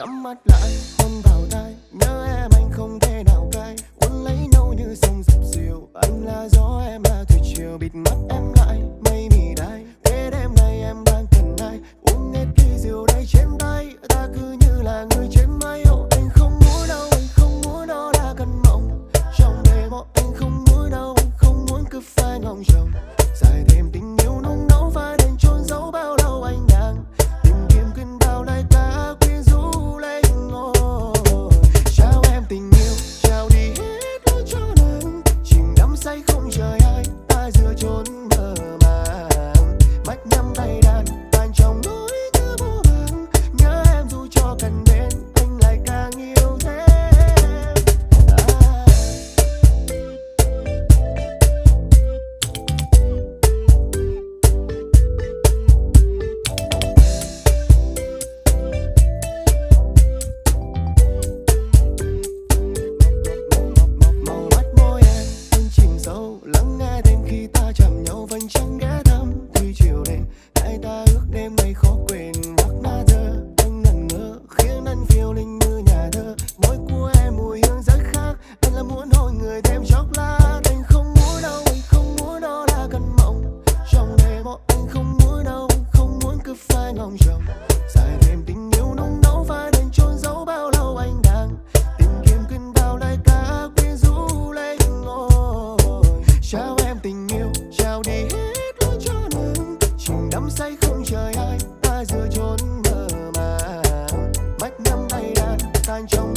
nhắm mắt lại ôm vào tay, nhớ em anh không thể nào cay, uốn lấy nhau như sông dập dìu. Anh là gió, em là thủy triều, bịt mắt em lại mây mì đai. Thế đêm nay em đang cần ai, uống hết ly rượu đây trên tay, ta cứ như là người trên mây. Ô, anh không muốn đâu, anh không muốn đó là cơn mộng trong đêm. Ô, anh không muốn đâu, anh không muốn cứ phải ngóng trông dài thêm tình yêu nung nấu và đành trốn giấu bao lâu anh đang tìm kiếm cơn đau lại ta quyến rũ lên ngồi. Trao em tình yêu, trao đi hết nó cho nắng, chìm đắm say không trời ai, ta giữa chốn mơ màng. Mách nhắm tay đàn, tan trong nỗi nhớ vô vàng, nhớ em dù cho cần đến anh lại càng yêu thế. Hãy subscribe